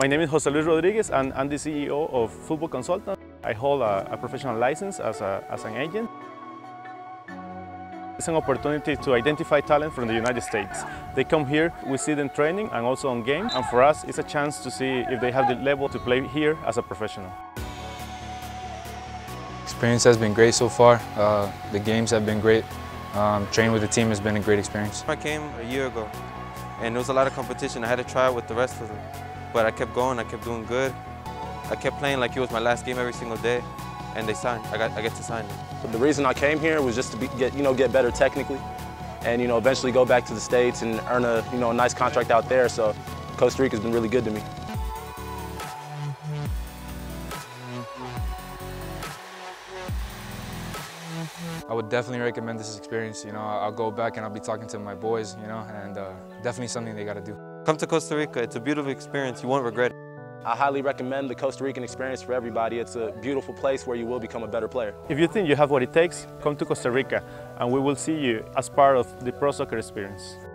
My name is Jose Luis Rodriguez, and I'm the CEO of Football Consultant. I hold a professional license as an agent. It's an opportunity to identify talent from the United States. They come here, we see them training and also on games, and for us it's a chance to see if they have the level to play here as a professional. Experience has been great so far. The games have been great. Training with the team has been a great experience. I came a year ago and there was a lot of competition. I had to try out with the rest of them. But I kept going, I kept doing good. I kept playing like it was my last game every single day, and they signed. I get to sign them. The reason I came here was just to get better technically, and eventually go back to the States and earn a nice contract out there. So Costa Rica's been really good to me. I would definitely recommend this experience. I'll go back and I'll be talking to my boys. And definitely something they got to do. Come to Costa Rica, it's a beautiful experience, you won't regret it. I highly recommend the Costa Rican experience for everybody. It's a beautiful place where you will become a better player. If you think you have what it takes, come to Costa Rica and we will see you as part of the pro soccer experience.